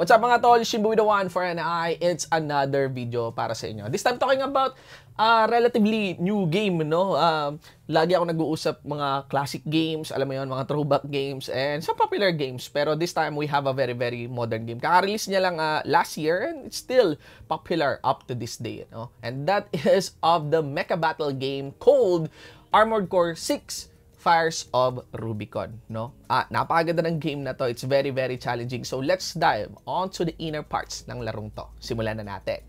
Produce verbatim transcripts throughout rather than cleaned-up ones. What's up mga tol? Shin Bubu the one for an eye. It's another video para sa inyo. This time talking about uh, relatively new game, no? Um, lagi ako nag-uusap mga classic games, alam mo yun, mga throwback games, and some popular games. Pero this time we have a very, very modern game. Kaka-release niya lang uh, last year and it's still popular up to this day, no? And that is of the mecha battle game called Armored Core six. Fires of Rubicon, no? Ah, napakaganda ng game na to. It's very, very challenging. So, let's dive onto the inner parts ng larong to. Simulan na natin.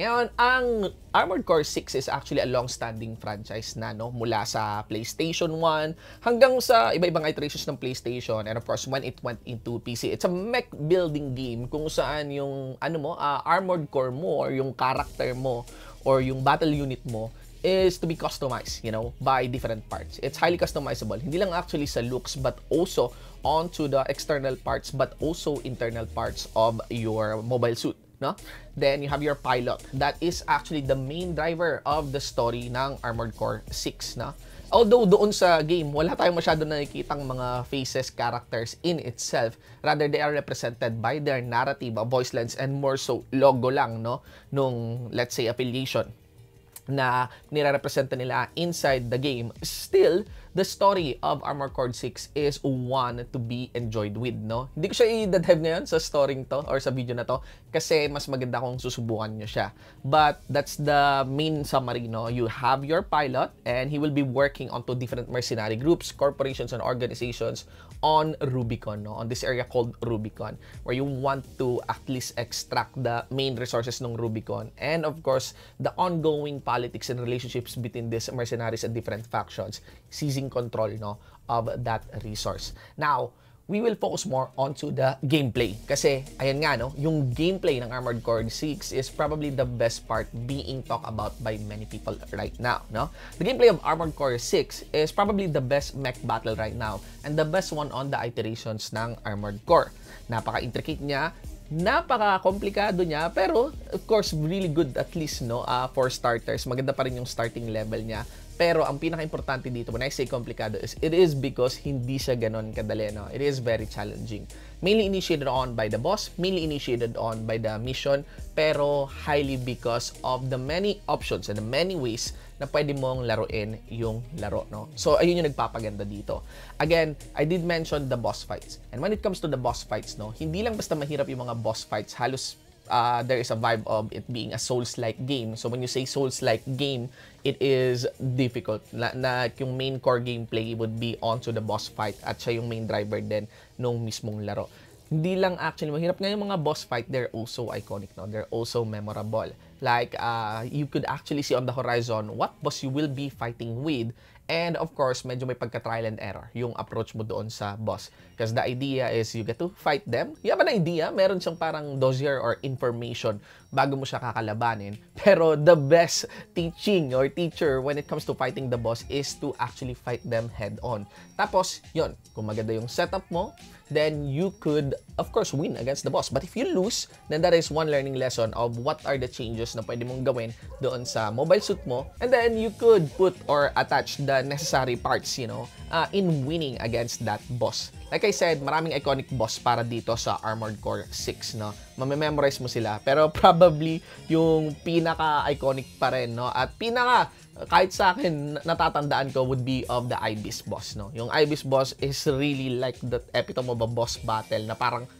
Ngayon, ang Armored Core six is actually a long-standing franchise na, no? Mula sa PlayStation one hanggang sa iba-ibang iterations ng PlayStation. And of course, when it went into P C, it's a mech building game kung saan yung, ano mo, uh, Armored Core mo or yung character mo or yung battle unit mo is to be customized, you know, by different parts. It's highly customizable. Hindi lang actually sa looks, but also onto the external parts, but also internal parts of your mobile suit, no? Then you have your pilot. That is actually the main driver of the story ng Armored Core six, no? Although doon sa game, wala tayong masyado nakikitang mga faces, characters in itself. Rather, they are represented by their narrative, voice lines, and more so logo lang, no? Nung, let's say, affiliation na nire-representa nila inside the game. Still, the story of Armored Core six is one to be enjoyed with, no? Hindi ko siya i-dive ngayon sa story to or sa video na to kasi mas maganda kung susubukan nyo siya. But that's the main summary, no? You have your pilot and he will be working onto different mercenary groups, corporations, and organizations on Rubicon, no? On this area called Rubicon where you want to at least extract the main resources ng Rubicon and of course, the ongoing pilot politics and relationships between these mercenaries and different factions, seizing control, no, of that resource. Now, we will focus more onto the gameplay. Kasi, ayan nga, no, yung gameplay ng Armored Core six is probably the best part being talked about by many people right now, no? The gameplay of Armored Core six is probably the best mech battle right now and the best one on the iterations ng Armored Core. Napaka-intricate niya, napaka-komplikado niya, pero of course, really good at least, no, uh, for starters. Maganda pa rin yung starting level niya. Pero ang pinaka-importante dito, when I say komplikado, is it is because hindi siya ganon kadali, no? It is very challenging. Mainly initiated on by the boss, mainly initiated on by the mission, pero highly because of the many options and the many ways na pwede mong laruin yung laro, no? So, ayun yung nagpapaganda dito. Again, I did mention the boss fights. And when it comes to the boss fights, no, hindi lang basta mahirap yung mga boss fights, halos Uh, there is a vibe of it being a Souls-like game. So when you say Souls-like game, it is difficult. Na, na yung main core gameplay would be onto the boss fight at siya yung main driver din nung mismong laro. Hindi lang actually mahirap nga yung mga boss fight, they're also iconic, no? They're also memorable. Like, uh, you could actually see on the horizon what boss you will be fighting with. And of course, medyo may pagka-trial and error yung approach mo doon sa boss. Because the idea is you get to fight them. You have an idea, meron siyang parang dossier or information bago mo siya kakalabanin. Pero the best teaching or teacher when it comes to fighting the boss is to actually fight them head-on. Tapos, yon, kung maganda yung setup mo, then you could, of course, win against the boss. But if you lose, then that is one learning lesson of what are the changes na pwede mong gawin doon sa mobile suit mo, and then you could put or attach the necessary parts, you know, uh, in winning against that boss. Like I said, maraming iconic boss para dito sa Armored Core six, no? Mamememorize mo sila, pero probably yung pinaka-iconic pa rin, no? At pinaka, kahit sa akin, natatandaan ko would be of the Ibis boss, no? Yung Ibis boss is really like the epitome of a boss battle na parang,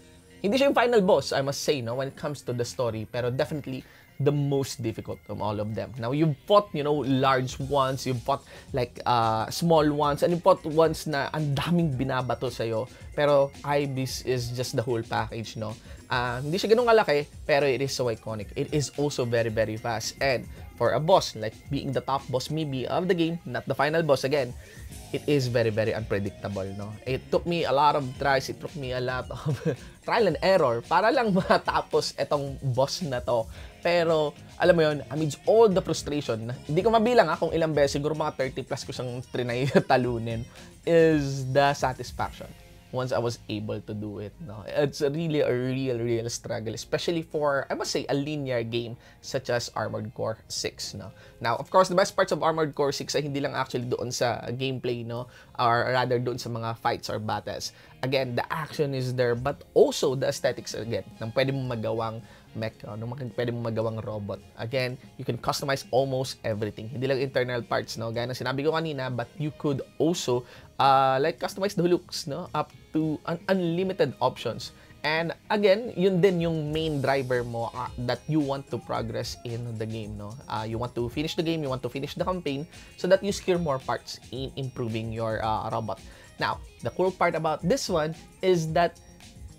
hindi siya yung final boss, I must say, no? When it comes to the story, pero definitely, the most difficult of all of them. Now, you've fought, you know, large ones, you've fought like uh, small ones, and you've fought ones na ang daming binabato sa'yo. Pero Ibis is just the whole package, no? Uh, hindi siya ganun kalaki, pero it is so iconic. It is also very, very fast. And for a boss, like being the top boss maybe of the game, not the final boss again, it is very, very unpredictable, no? It took me a lot of tries, it took me a lot of trial and error para lang matapos etong boss na to. Pero, alam mo yun, amidst all the frustration, hindi ko mabilang ha, kung ilang beses, siguro mga thirty plus ko siyang trinay talunin, is the satisfaction once I was able to do it, no? It's really a real, real struggle, especially for, I must say, a linear game such as Armored Core six, no? Now, of course, the best parts of Armored Core six ay hindi lang actually doon sa gameplay, no? Or rather, doon sa mga fights or battles. Again, the action is there, but also the aesthetics again. Nang pwede mo magawang mech, nang pwede mo magawang robot. Again, you can customize almost everything. Hindi lang internal parts, no? Gaya na sinabi ko kanina, but you could also uh, like customize the looks, no? Up to un unlimited options. And again, yun din yung main driver mo uh, that you want to progress in the game, no? Uh, you want to finish the game, you want to finish the campaign, so that you secure more parts in improving your uh, robot. Now, the cool part about this one is that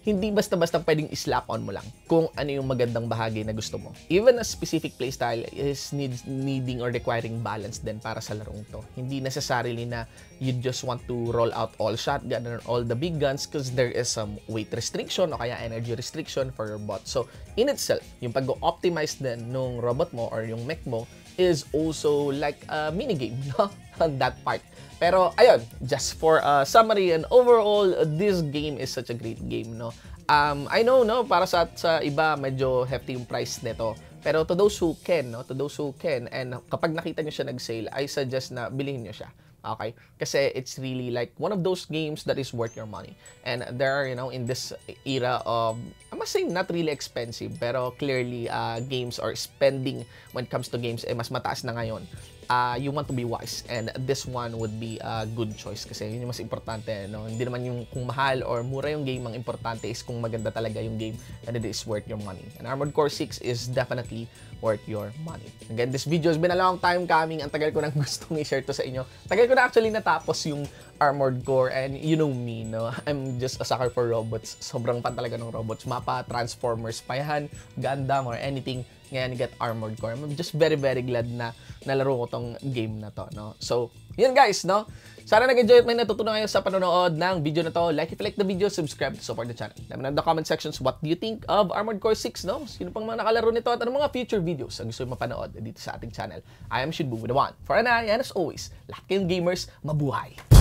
hindi basta-basta pwedeng islap on mo lang kung ano yung magandang bahagi na gusto mo. Even a specific playstyle is needs, needing or requiring balance din para sa larong to. Hindi necessarily na you just want to roll out all shotgun or all the big guns because there is some weight restriction o kaya energy restriction for your bot. So, in itself, yung pag-optimize din nung robot mo or yung mech mo is also like a minigame, no? On that part. Pero ayun, just for a summary and overall, this game is such a great game, no? Um, I know, no, para sa, sa iba medyo hefty yung price nito. Pero to those who can, no, to those who can, and kapag nakita nyo siya nag-sale, I suggest na bilhin nyo siya. Okay? Kasi it's really like one of those games that is worth your money. And there are, you know, in this era of, I must say, not really expensive, pero clearly uh, games or spending when it comes to games, eh, mas mataas na ngayon. Uh, you want to be wise, and this one would be a good choice kasi yun yung mas importante, no? Hindi naman yung kung mahal or mura yung game, ang importante is kung maganda talaga yung game and it is worth your money. And Armored Core six is definitely worth your money. Again, this video has been a long time coming. Ang tagal ko nang gustong i-share to sa inyo. Tagal ko na actually natapos yung Armored Core, and you know me, no? I'm just a sucker for robots. Sobrang fan talaga ng robots. Mapa, Transformers, Payahan, Gundam, or anything. Ngayon, get Armored Core. I'm just very, very glad na nalaro ko tong game na to, no? So, yun guys, no? Sana nag-enjoy at may natutunan kayo sa panonood ng video na to. Like if you like the video, subscribe to support the channel. Let me know in the comment sections what do you think of Armored Core six, no? Sino pang mga nakalaro nito at anong mga future videos ang gusto yung mapanood dito sa ating channel. I am Shin Bubu, the one. For now, and as always, lahat kayong gamers, mabuhay!